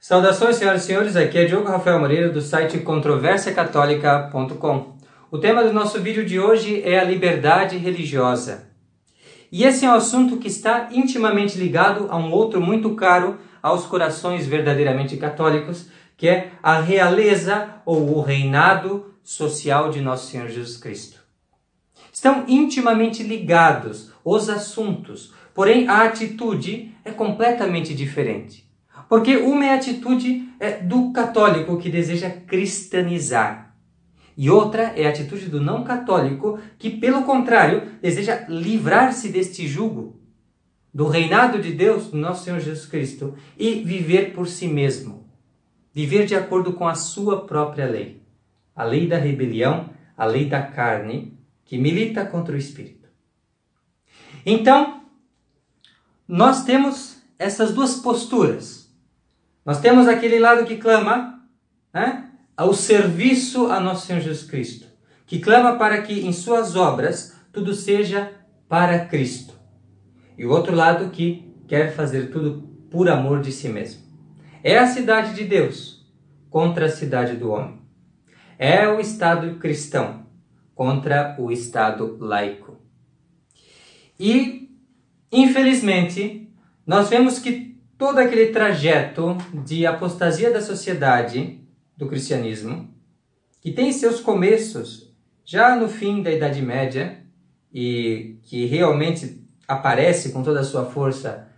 Saudações, senhoras e senhores, aqui é Diogo Rafael Moreira do site ControvérsiaCatólica.com. O tema do nosso vídeo de hoje é a liberdade religiosa. E esse é um assunto que está intimamente ligado a um outro muito caro aos corações verdadeiramente católicos, que é a realeza ou o reinado social de Nosso Senhor Jesus Cristo. Estão intimamente ligados os assuntos, porém a atitude é completamente diferente. Porque uma é a atitude do católico que deseja cristianizar, e outra é a atitude do não católico que, pelo contrário, deseja livrar-se deste jugo, do reinado de Deus, do Nosso Senhor Jesus Cristo, e viver por si mesmo, viver de acordo com a sua própria lei, a lei da rebelião, a lei da carne, que milita contra o Espírito. Então, nós temos essas duas posturas. Nós temos aquele lado que clama ao serviço a Nosso Senhor Jesus Cristo, que clama para que em suas obras tudo seja para Cristo. E o outro lado que quer fazer tudo por amor de si mesmo. É a cidade de Deus contra a cidade do homem. É o Estado cristão contra o Estado laico. E, infelizmente, nós vemos que todo aquele trajeto de apostasia da sociedade, do cristianismo, que tem seus começos já no fim da Idade Média e que realmente aparece com toda a sua força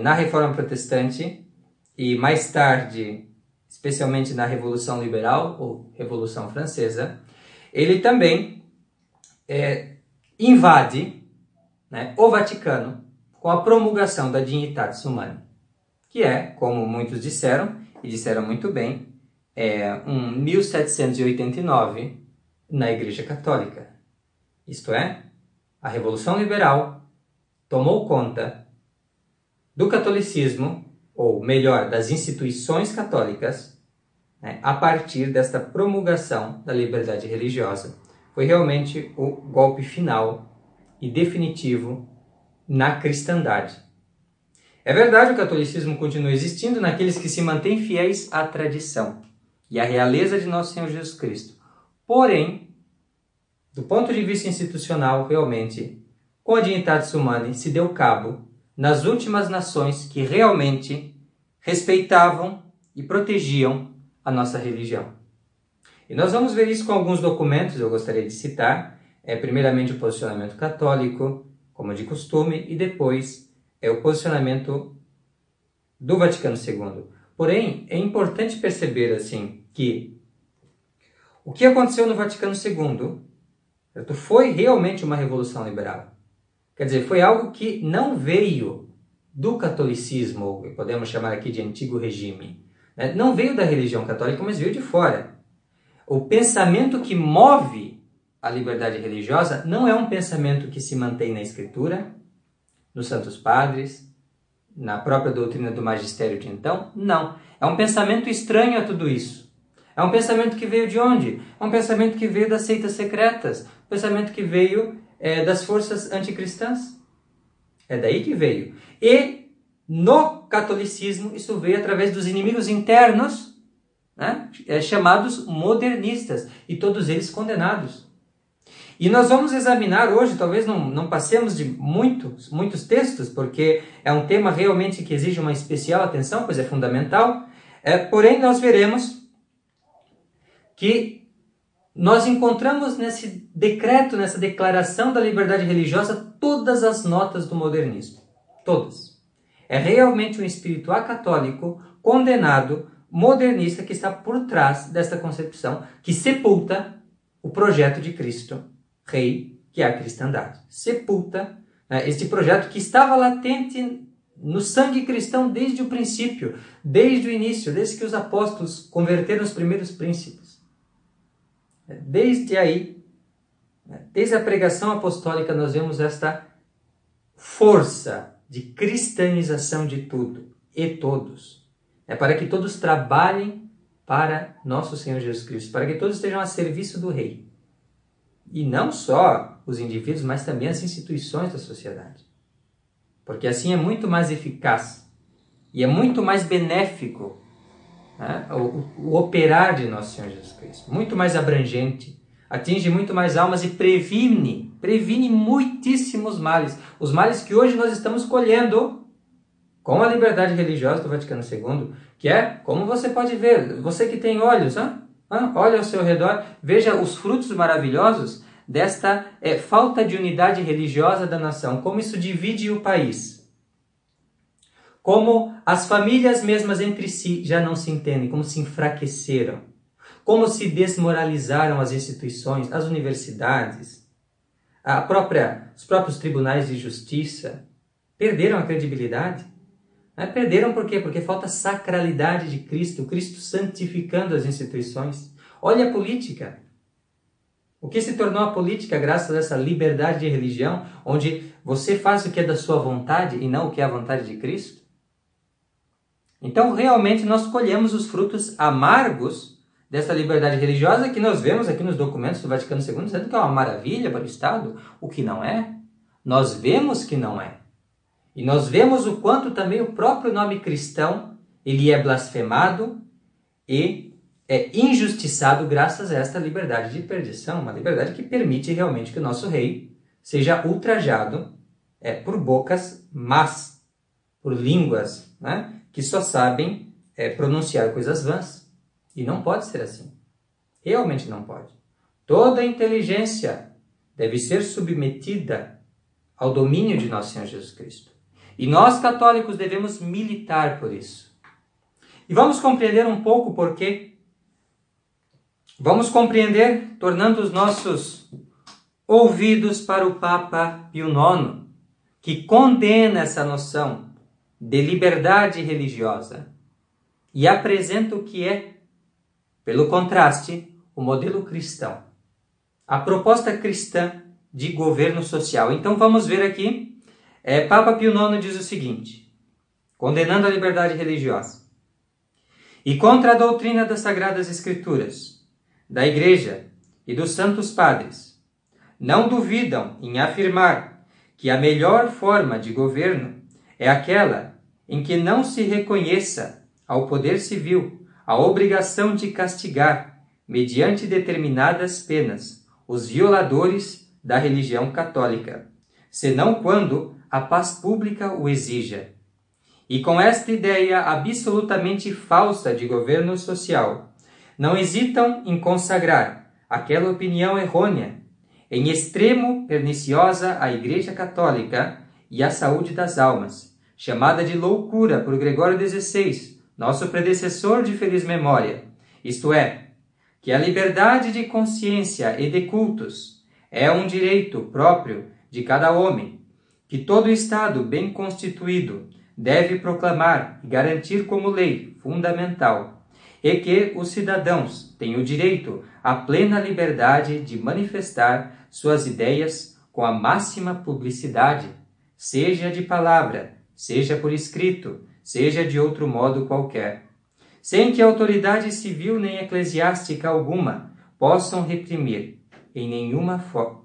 na Reforma Protestante e mais tarde, especialmente na Revolução Liberal ou Revolução Francesa, ele também invade o Vaticano com a promulgação da Dignitatis Humanae, que é, como muitos disseram, e disseram muito bem, um 1789 na Igreja Católica. Isto é, a Revolução Liberal tomou conta do catolicismo, ou melhor, das instituições católicas, a partir desta promulgação da liberdade religiosa. Foi realmente o golpe final e definitivo na cristandade. É verdade, o catolicismo continua existindo naqueles que se mantêm fiéis à tradição e à realeza de Nosso Senhor Jesus Cristo. Porém, do ponto de vista institucional, realmente, com a Dignitatis Humanae se deu cabo nas últimas nações que realmente respeitavam e protegiam a nossa religião. E nós vamos ver isso com alguns documentos, eu gostaria de citar, primeiramente o posicionamento católico, como de costume, e depois o posicionamento do Vaticano II. Porém, é importante perceber assim que o que aconteceu no Vaticano II foi realmente uma revolução liberal. Quer dizer, foi algo que não veio do catolicismo, ou podemos chamar aqui de antigo regime. Não veio da religião católica, mas veio de fora. O pensamento que move a liberdade religiosa não é um pensamento que se mantém na Escritura, nos Santos Padres, na própria doutrina do magistério de então. Não. É um pensamento estranho a tudo isso. É um pensamento que veio de onde? É um pensamento que veio das seitas secretas. Um pensamento que veio das forças anticristãs. É daí que veio. E no catolicismo, isso veio através dos inimigos internos, chamados modernistas, e todos eles condenados. E nós vamos examinar hoje, talvez não passemos de muitos textos, porque é um tema realmente que exige uma especial atenção, pois é fundamental. Porém, nós veremos que nós encontramos nesse decreto, nessa declaração da liberdade religiosa, todas as notas do modernismo. Todas. É realmente um espírito acatólico, condenado, modernista, que está por trás desta concepção, que sepulta o projeto de Cristo, Rei, que é a cristandade. Sepulta este projeto que estava latente no sangue cristão desde o princípio, desde o início, desde que os apóstolos converteram os primeiros príncipes. Desde aí, desde a pregação apostólica, nós vemos esta força de cristianização de tudo e todos, para que todos trabalhem para Nosso Senhor Jesus Cristo, para que todos estejam a serviço do Rei. E não só os indivíduos, mas também as instituições da sociedade. Porque assim é muito mais eficaz e é muito mais benéfico né? o operar de Nosso Senhor Jesus Cristo, muito mais abrangente, atinge muito mais almas e previne muitíssimos males, os males que hoje nós estamos colhendo com a liberdade religiosa do Vaticano II, que é, como você pode ver, você que tem olhos, olha ao seu redor, veja os frutos maravilhosos desta falta de unidade religiosa da nação, como isso divide o país, como as famílias mesmas entre si já não se entendem, como se enfraqueceram, como se desmoralizaram as instituições, as universidades, os próprios tribunais de justiça, perderam a credibilidade. Perderam por quê? Porque falta sacralidade de Cristo, Cristo santificando as instituições. Olha a política. O que se tornou a política graças a essa liberdade de religião, onde você faz o que é da sua vontade e não o que é a vontade de Cristo? Então, realmente, nós colhemos os frutos amargos dessa liberdade religiosa que nós vemos aqui nos documentos do Vaticano II, dizendo que é uma maravilha para o Estado, o que não é. Nós vemos que não é. E nós vemos o quanto também o próprio nome cristão, ele é blasfemado e é injustiçado graças a esta liberdade de perdição, uma liberdade que permite realmente que o nosso rei seja ultrajado por bocas más, por línguas, né, que só sabem pronunciar coisas vãs. E não pode ser assim. Realmente não pode. Toda a inteligência deve ser submetida ao domínio de Nosso Senhor Jesus Cristo. E nós, católicos, devemos militar por isso. E vamos compreender um pouco o porquê. Vamos compreender, tornando os nossos ouvidos para o Papa Pio IX, que condena essa noção de liberdade religiosa e apresenta o que é, pelo contraste, o modelo cristão, a proposta cristã de governo social. Então vamos ver aqui. Papa Pio IX diz o seguinte, condenando a liberdade religiosa. E contra a doutrina das Sagradas Escrituras, da Igreja e dos Santos Padres, não duvidam em afirmar que a melhor forma de governo é aquela em que não se reconheça ao poder civil a obrigação de castigar, mediante determinadas penas, os violadores da religião católica, senão quando a paz pública o exija. E com esta ideia absolutamente falsa de governo social, não hesitam em consagrar aquela opinião errônea, em extremo perniciosa à Igreja Católica e à saúde das almas, chamada de loucura por Gregório XVI, nosso predecessor de feliz memória, isto é, que a liberdade de consciência e de cultos é um direito próprio de cada homem, que todo Estado bem constituído deve proclamar e garantir como lei fundamental, e que os cidadãos têm o direito à plena liberdade de manifestar suas ideias com a máxima publicidade, seja de palavra, seja por escrito, seja de outro modo qualquer, sem que autoridade civil nem eclesiástica alguma possam reprimir em nenhuma forma.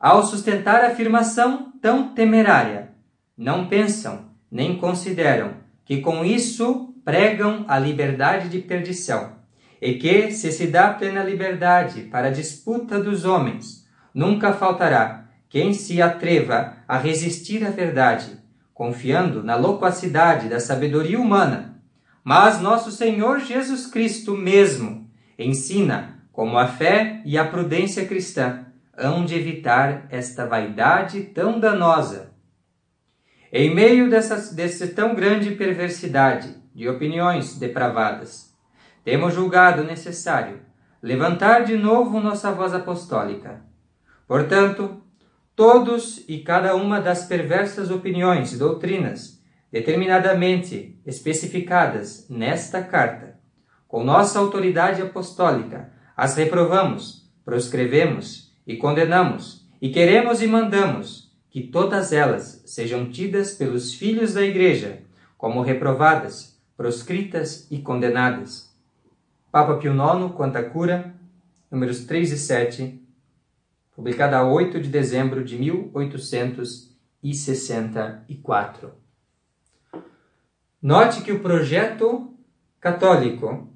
Ao sustentar a afirmação tão temerária, não pensam nem consideram que com isso pregam a liberdade de perdição e que, se se dá plena liberdade para a disputa dos homens, nunca faltará quem se atreva a resistir à verdade, confiando na loquacidade da sabedoria humana. Mas Nosso Senhor Jesus Cristo mesmo ensina como a fé e a prudência cristã hão de evitar esta vaidade tão danosa. Em meio dessa tão grande perversidade de opiniões depravadas, temos julgado necessário levantar de novo nossa voz apostólica. Portanto, todos e cada uma das perversas opiniões e doutrinas determinadamente especificadas nesta carta, com nossa autoridade apostólica, as reprovamos, proscrevemos e condenamos, e queremos e mandamos que todas elas sejam tidas pelos filhos da Igreja como reprovadas, proscritas e condenadas. Papa Pio IX, Quanta Cura, números 3 e 7, publicada a 8 de dezembro de 1864. Note que o projeto católico,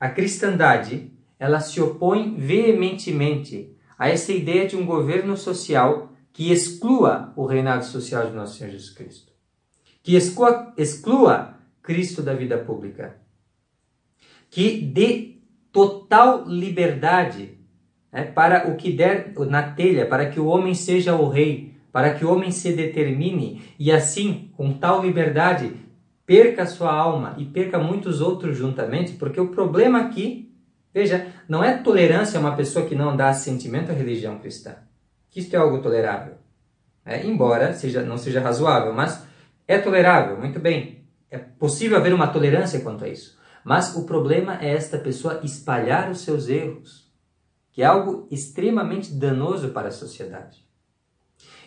a cristandade, ela se opõe veementemente a essa ideia de um governo social que exclua o reinado social de Nosso Senhor Jesus Cristo, que exclua Cristo da vida pública, que dê total liberdade para o que der na telha, para que o homem seja o rei, para que o homem se determine e assim, com tal liberdade, perca a sua alma e perca muitos outros juntamente, porque o problema aqui, veja, não é tolerância a uma pessoa que não dá assentimento à religião cristã, que isto é algo tolerável, embora não seja razoável, mas é tolerável, muito bem, é possível haver uma tolerância quanto a isso, mas o problema é esta pessoa espalhar os seus erros, que é algo extremamente danoso para a sociedade.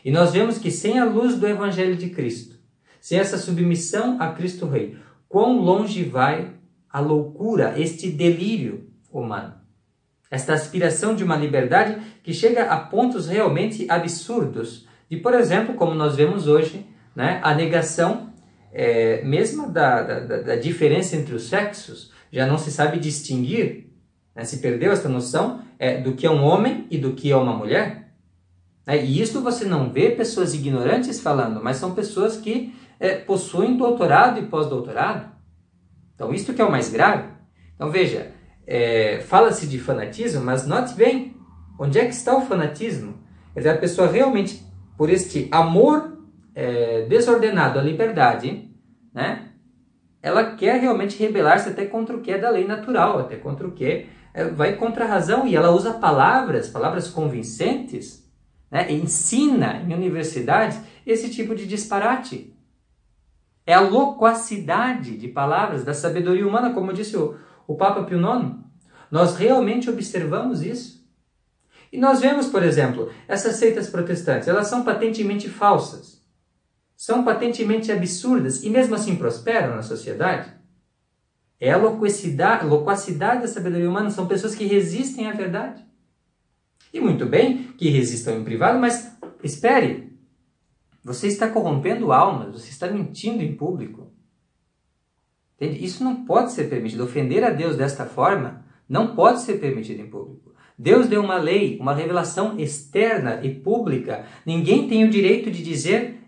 E nós vemos que sem a luz do Evangelho de Cristo, sem essa submissão a Cristo Rei, quão longe vai a loucura, este delírio humano, esta aspiração de uma liberdade que chega a pontos realmente absurdos, de, por exemplo, como nós vemos hoje, a negação mesmo da diferença entre os sexos, já não se sabe distinguir, se perdeu esta noção do que é um homem e do que é uma mulher. E isso você não vê pessoas ignorantes falando, mas são pessoas que possuem doutorado e pós-doutorado. Então, isto que é o mais grave. Então, veja, fala-se de fanatismo, mas note bem, onde é que está o fanatismo? Quer dizer, a pessoa realmente, por este amor desordenado à liberdade, ela quer realmente rebelar-se até contra o que é da lei natural, até contra o que vai contra a razão, e ela usa palavras convincentes, ensina em universidades esse tipo de disparate. É a loquacidade de palavras, da sabedoria humana, como disse o Papa Pio IX. Nós realmente observamos isso. E nós vemos, por exemplo, essas seitas protestantes, elas são patentemente falsas, são patentemente absurdas e mesmo assim prosperam na sociedade. É a loquacidade da sabedoria humana, são pessoas que resistem à verdade. E muito bem que resistam em privado, mas espere, você está corrompendo almas, você está mentindo em público. Entende? Isso não pode ser permitido, ofender a Deus desta forma não pode ser permitido em público. Deus deu uma lei, uma revelação externa e pública. Ninguém tem o direito de dizer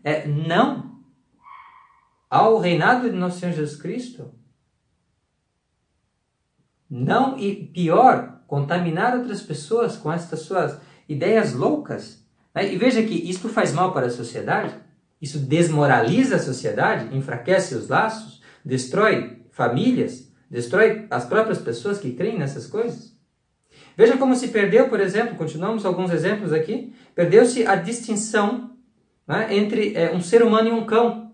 não ao reinado de Nosso Senhor Jesus Cristo. Não, e pior, contaminar outras pessoas com estas suas ideias loucas. E veja que isto faz mal para a sociedade, isso desmoraliza a sociedade, enfraquece os laços, destrói famílias, destrói as próprias pessoas que creem nessas coisas. Veja como se perdeu, por exemplo, continuamos alguns exemplos aqui, perdeu-se a distinção entre um ser humano e um cão.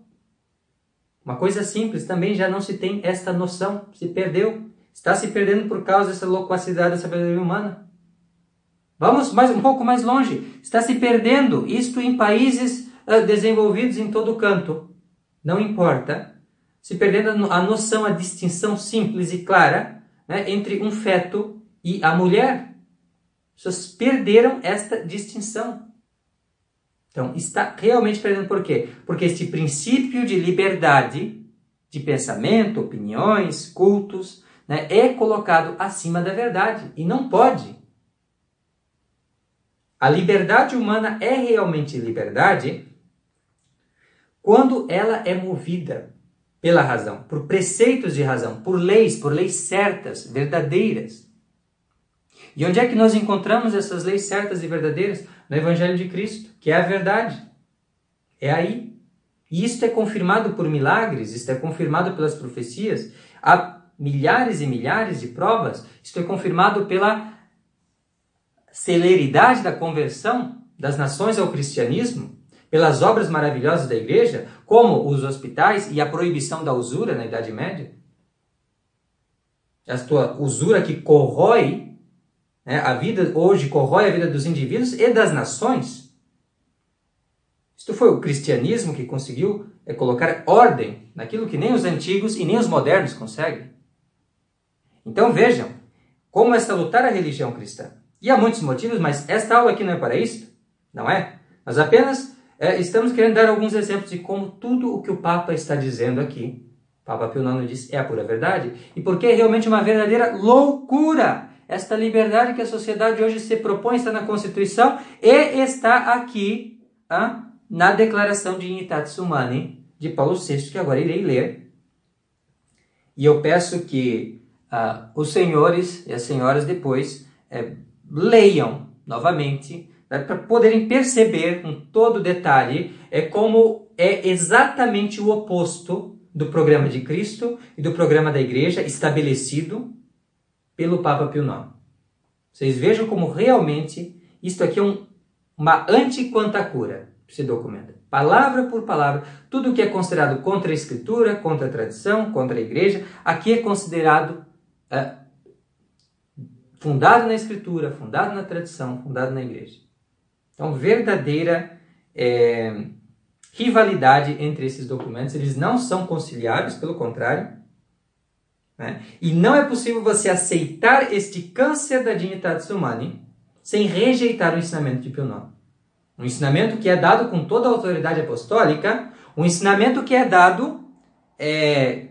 Uma coisa simples, também já não se tem esta noção, se perdeu. Está se perdendo por causa dessa loquacidade, dessa sabedoria humana. Vamos um pouco mais longe. Está se perdendo, isto em países desenvolvidos em todo canto. Não importa. Se perdendo a noção, a distinção simples e clara entre um feto e a mulher, vocês perderam esta distinção. Então, está realmente perdendo por quê? Porque este princípio de liberdade, de pensamento, opiniões, cultos, é colocado acima da verdade, e não pode. A liberdade humana é realmente liberdade quando ela é movida pela razão, por preceitos de razão, por leis certas, verdadeiras. E onde é que nós encontramos essas leis certas e verdadeiras? No Evangelho de Cristo, que é a verdade. É aí. E isto é confirmado por milagres, isto é confirmado pelas profecias. Há milhares e milhares de provas. Isto é confirmado pela celeridade da conversão das nações ao cristianismo, pelas obras maravilhosas da Igreja, como os hospitais e a proibição da usura na Idade Média. A usura que corrói a vida, hoje corrói a vida dos indivíduos e das nações. Isto foi o cristianismo que conseguiu colocar ordem naquilo que nem os antigos e nem os modernos conseguem. Então vejam como é salutar a religião cristã. E há muitos motivos, mas esta aula aqui não é para isso, não é? Nós apenas estamos querendo dar alguns exemplos de como tudo o que o Papa está dizendo aqui Papa Pio IX diz, é a pura verdade, e porque é realmente uma verdadeira loucura esta liberdade que a sociedade hoje se propõe, está na Constituição e está aqui na Declaração Dignitatis Humanae de Paulo VI, que agora irei ler. E eu peço que os senhores e as senhoras depois leiam novamente, para poderem perceber com todo detalhe como é exatamente o oposto do programa de Cristo e do programa da Igreja estabelecido pelo Papa Pio IX. Vocês vejam como realmente isto aqui é uma anti-Quanta Cura, se documenta. Palavra por palavra, tudo que é considerado contra a Escritura, contra a tradição, contra a Igreja, aqui é considerado fundado na Escritura, fundado na tradição, fundado na Igreja. Então, verdadeira rivalidade entre esses documentos. Eles não são conciliáveis, pelo contrário. Né? E não é possível você aceitar este câncer da Dignitatis Humanae sem rejeitar o ensinamento de Pio IX. Um ensinamento que é dado com toda a autoridade apostólica, um ensinamento que é dado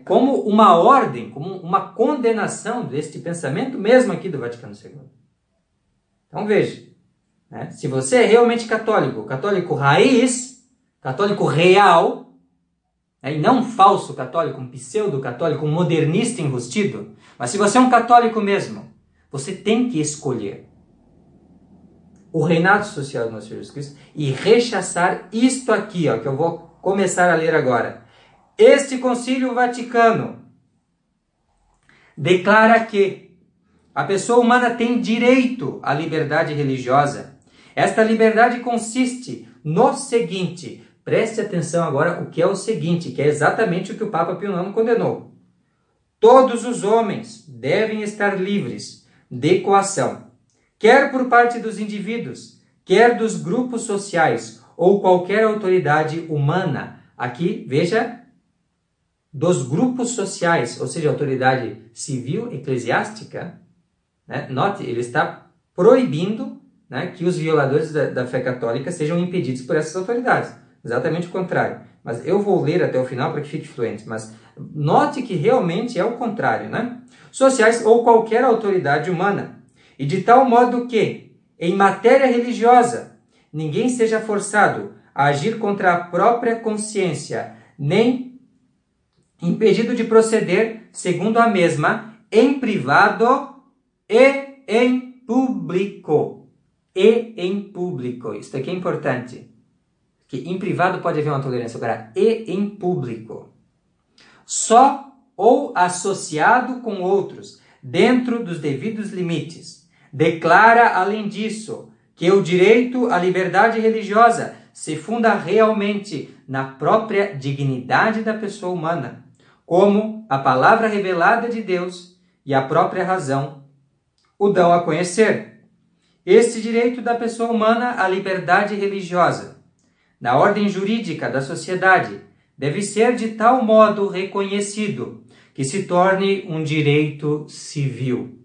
como uma ordem, como uma condenação deste pensamento mesmo aqui do Vaticano II. Então veja, né? Se você é realmente católico, católico raiz, católico real, e não um falso católico, um pseudo-católico, um modernista enrustido. Mas se você é um católico mesmo, você tem que escolher o reinado social do nosso Senhor Jesus Cristo e rechaçar isto aqui, ó, que eu vou começar a ler agora. Este Concílio Vaticano declara que a pessoa humana tem direito à liberdade religiosa. Esta liberdade consiste no seguinte... Preste atenção agora o que é o seguinte, que é exatamente o que o Papa Pio IX condenou. Todos os homens devem estar livres de coação, quer por parte dos indivíduos, quer dos grupos sociais ou qualquer autoridade humana. Aqui, veja, dos grupos sociais, ou seja, autoridade civil, eclesiástica. Né? Note, ele está proibindo, né, que os violadores da fé católica sejam impedidos por essas autoridades. Exatamente o contrário. Mas eu vou ler até o final para que fique fluente. Mas note que realmente é o contrário, né? Sociais ou qualquer autoridade humana. E de tal modo que, em matéria religiosa, ninguém seja forçado a agir contra a própria consciência, nem impedido de proceder segundo a mesma, em privado e em público. E em público. Isso aqui é importante. Que em privado pode haver uma tolerância, agora, e em público. Só ou associado com outros, dentro dos devidos limites. Declara, além disso, que o direito à liberdade religiosa se funda realmente na própria dignidade da pessoa humana, como a palavra revelada de Deus e a própria razão o dão a conhecer. Este direito da pessoa humana à liberdade religiosa, na ordem jurídica da sociedade, deve ser de tal modo reconhecido que se torne um direito civil.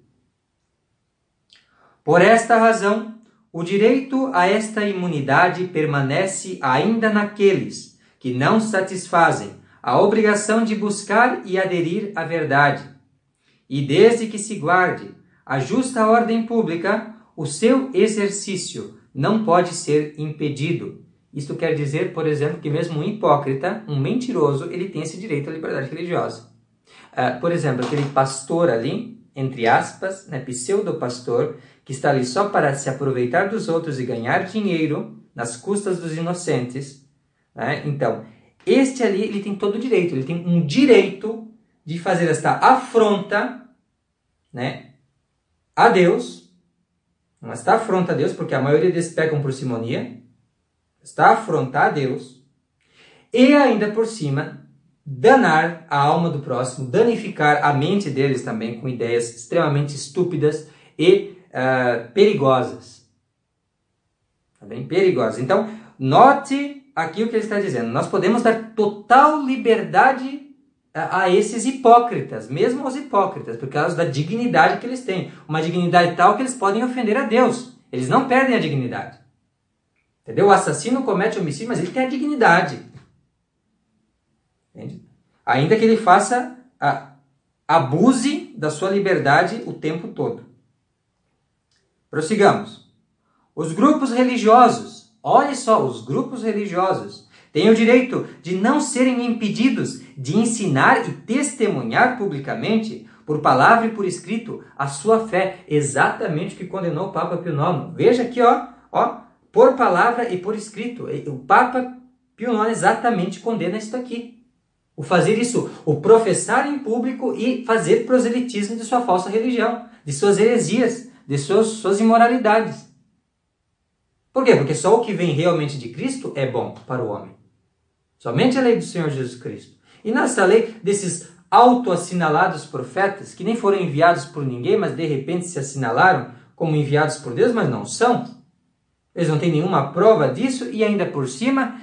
Por esta razão, o direito a esta imunidade permanece ainda naqueles que não satisfazem a obrigação de buscar e aderir à verdade. E desde que se guarde a justa ordem pública, o seu exercício não pode ser impedido. Isto quer dizer, por exemplo, que mesmo um hipócrita, um mentiroso, ele tem esse direito à liberdade religiosa. Por exemplo, aquele pastor ali, entre aspas, né, pseudo-pastor, que está ali só para se aproveitar dos outros e ganhar dinheiro nas custas dos inocentes. Né? Então, este ali, ele tem todo o direito, ele tem um direito de fazer esta afronta, né, a Deus, esta afronta a Deus, porque a maioria deles pecam por simonia, está a afrontar a Deus e ainda por cima danar a alma do próximo, danificar a mente deles também com ideias extremamente estúpidas e perigosas. Tá bem? Perigosas. Então, note aqui o que ele está dizendo. Nós podemos dar total liberdade a esses hipócritas, mesmo aos hipócritas, por causa da dignidade que eles têm. Uma dignidade tal que eles podem ofender a Deus. Eles não perdem a dignidade. Entendeu? O assassino comete homicídio, mas ele tem a dignidade. Entende? ainda que ele faça, abuse da sua liberdade o tempo todo. Prossigamos. Os grupos religiosos, olha só, os grupos religiosos têm o direito de não serem impedidos de ensinar e testemunhar publicamente, por palavra e por escrito, a sua fé, exatamente o que condenou o Papa Pio IX. Veja aqui, ó, por palavra e por escrito. O Papa Pio IX exatamente condena isso aqui. O fazer isso, o professar em público e fazer proselitismo de sua falsa religião, de suas heresias, de suas imoralidades. Por quê? Porque só o que vem realmente de Cristo é bom para o homem. Somente a lei do Senhor Jesus Cristo. E nessa lei desses autoassinalados profetas, que nem foram enviados por ninguém, mas de repente se assinalaram como enviados por Deus, mas não são. Eles não têm nenhuma prova disso e ainda por cima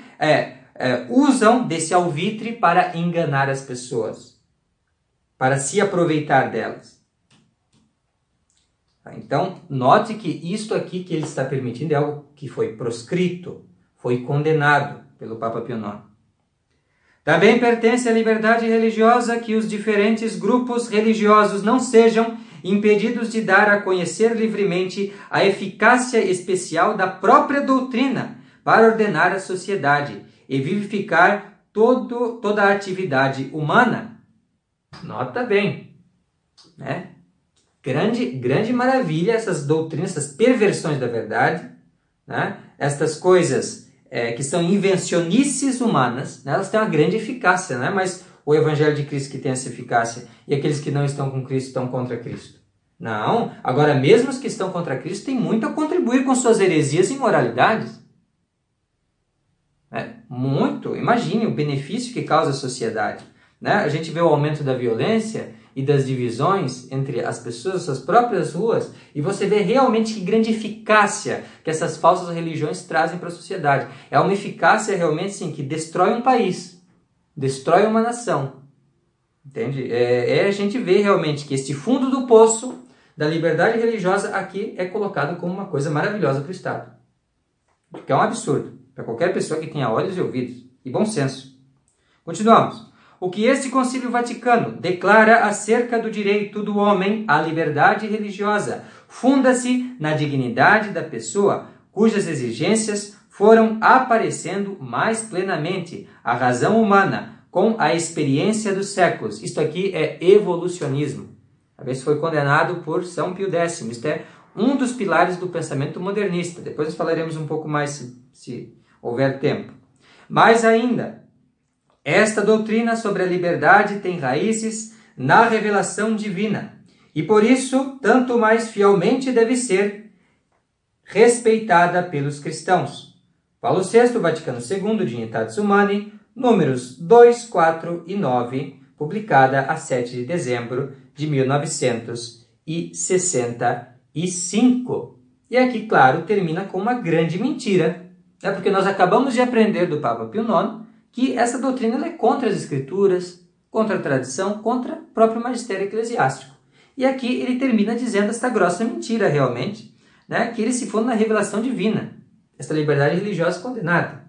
usam desse alvitre para enganar as pessoas, para se aproveitar delas. Então, note que isto aqui que ele está permitindo é algo que foi proscrito, foi condenado pelo Papa Pio IX. Também pertence à liberdade religiosa que os diferentes grupos religiosos não sejam impedidos de dar a conhecer livremente a eficácia especial da própria doutrina para ordenar a sociedade e vivificar toda a atividade humana. Nota bem, né? Grande maravilha essas doutrinas, essas perversões da verdade, né? Estas coisas que são invencionices humanas, né? Elas têm uma grande eficácia, né? Mas o Evangelho de Cristo que tem essa eficácia e aqueles que não estão com Cristo estão contra Cristo. Não, agora mesmo os que estão contra Cristo têm muito a contribuir com suas heresias e imoralidades. É, muito, imagine o benefício que causa à sociedade, né? A gente vê o aumento da violência e das divisões entre as pessoas, suas próprias ruas, e você vê realmente que grande eficácia que essas falsas religiões trazem para a sociedade. É uma eficácia realmente assim, que destrói um país, destrói uma nação. Entende? A gente vê realmente que este fundo do poço da liberdade religiosa aqui é colocado como uma coisa maravilhosa para o Estado. Que é um absurdo para qualquer pessoa que tenha olhos e ouvidos e bom senso. Continuamos. O que este Concílio Vaticano declara acerca do direito do homem à liberdade religiosa funda-se na dignidade da pessoa, cujas exigências foram aparecendo mais plenamente à razão humana com a experiência dos séculos. Isto aqui é evolucionismo. Talvez foi condenado por São Pio X. Isto é um dos pilares do pensamento modernista. Depois nós falaremos um pouco mais se houver tempo. Mais ainda, esta doutrina sobre a liberdade tem raízes na revelação divina e, por isso, tanto mais fielmente deve ser respeitada pelos cristãos. Paulo VI, Vaticano II, Dignitatis Humanae, números 2, 4 e 9, publicada a 7 de dezembro de 1965. E aqui, claro, termina com uma grande mentira, né? Porque nós acabamos de aprender do Papa Pio IX que essa doutrina é contra as escrituras, contra a tradição, contra o próprio magistério eclesiástico. E aqui ele termina dizendo esta grossa mentira realmente, né? Que ele se funda na revelação divina, esta liberdade religiosa condenada.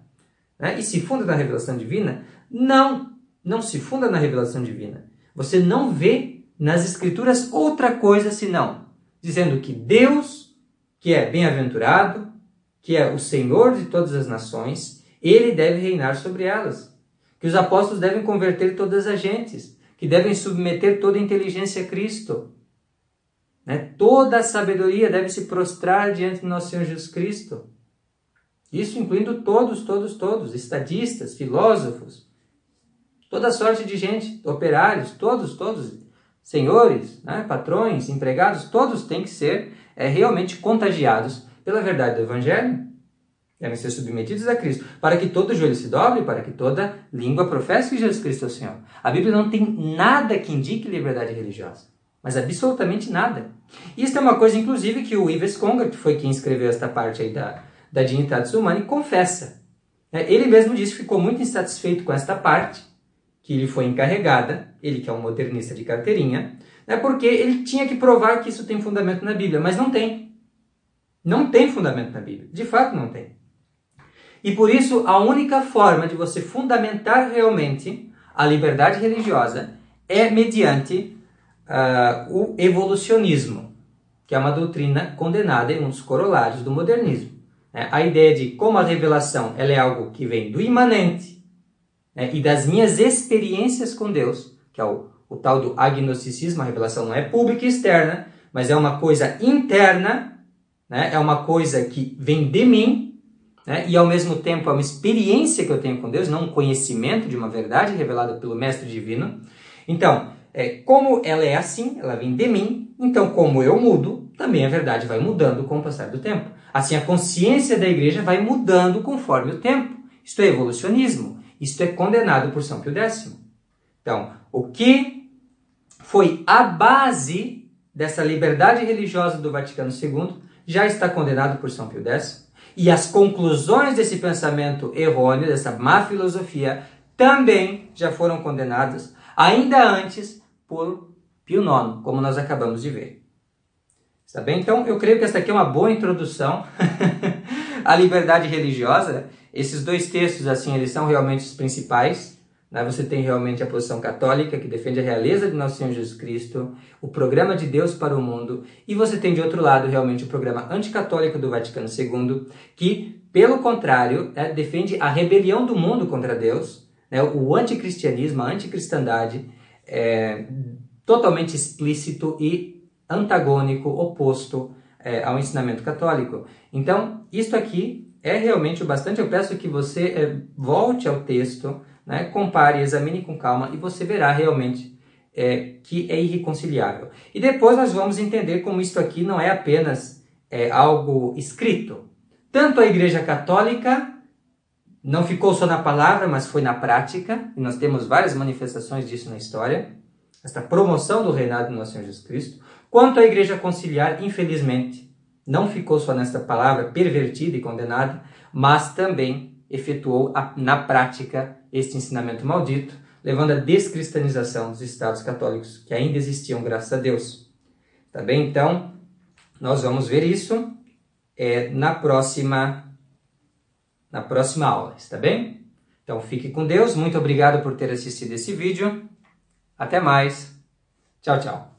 Né? E se funda na revelação divina? Não se funda na revelação divina. Você não vê nas escrituras outra coisa senão dizendo que Deus, que é bem-aventurado, que é o Senhor de todas as nações, ele deve reinar sobre elas, que os apóstolos devem converter todas as gentes, que devem submeter toda a inteligência a Cristo, né? Toda a sabedoria deve se prostrar diante do nosso Senhor Jesus Cristo, isso incluindo todos, estadistas, filósofos, toda sorte de gente, operários, todos, senhores, né? Patrões, empregados, todos têm que ser realmente contagiados pela verdade do Evangelho. Devem ser submetidos a Cristo, para que todo joelho se dobre, para que toda língua professe que Jesus Cristo é o Senhor. A Bíblia não tem nada que indique liberdade religiosa, mas absolutamente nada. Isso é uma coisa, inclusive, que o Yves Congar, que foi quem escreveu esta parte aí da Dignitatis Humanae, confessa. Ele mesmo disse que ficou muito insatisfeito com esta parte, que lhe foi encarregada, ele que é um modernista de carteirinha, porque ele tinha que provar que isso tem fundamento na Bíblia, mas não tem. Não tem fundamento na Bíblia, de fato não tem. E por isso, a única forma de você fundamentar realmente a liberdade religiosa é mediante o evolucionismo, que é uma doutrina condenada em um dos corolários do modernismo. A ideia de como a revelação ela é algo que vem do imanente, né, e das minhas experiências com Deus, que é o tal do agnosticismo. A revelação não é pública e externa, mas é uma coisa interna, né, é uma coisa que vem de mim, né, e ao mesmo tempo é uma experiência que eu tenho com Deus, não um conhecimento de uma verdade revelada pelo Mestre Divino. Então, como ela é assim, ela vem de mim, então como eu mudo, também a verdade vai mudando com o passar do tempo. Assim, a consciência da Igreja vai mudando conforme o tempo. Isto é evolucionismo. Isto é condenado por São Pio X. Então, o que foi a base dessa liberdade religiosa do Vaticano II já está condenado por São Pio X. E as conclusões desse pensamento errôneo, dessa má filosofia, também já foram condenadas, ainda antes, por Pio IX, como nós acabamos de ver. Está bem? Então, eu creio que esta aqui é uma boa introdução à liberdade religiosa. Esses dois textos, assim, eles são realmente os principais, né? Você tem realmente a posição católica, que defende a realeza de Nosso Senhor Jesus Cristo, o programa de Deus para o mundo, e você tem, de outro lado, realmente o programa anticatólico do Vaticano II, que, pelo contrário, né, defende a rebelião do mundo contra Deus, né? O anticristianismo, a anticristandade, é totalmente explícito e antagônico, oposto ao ensinamento católico. Então, isto aqui é realmente o bastante. Eu peço que você volte ao texto, né, compare, examine com calma, e você verá realmente que é irreconciliável. E depois nós vamos entender como isto aqui não é apenas algo escrito. Tanto a Igreja Católica não ficou só na palavra, mas foi na prática, e nós temos várias manifestações disso na história, esta promoção do reinado do Nosso Senhor Jesus Cristo. Quanto à Igreja Conciliar, infelizmente, não ficou só nesta palavra pervertida e condenada, mas também efetuou na prática este ensinamento maldito, levando à descristanização dos Estados católicos, que ainda existiam, graças a Deus. Tá bem? Então, nós vamos ver isso na próxima aula, está bem? Então, fique com Deus. Muito obrigado por ter assistido esse vídeo. Até mais. Tchau, tchau.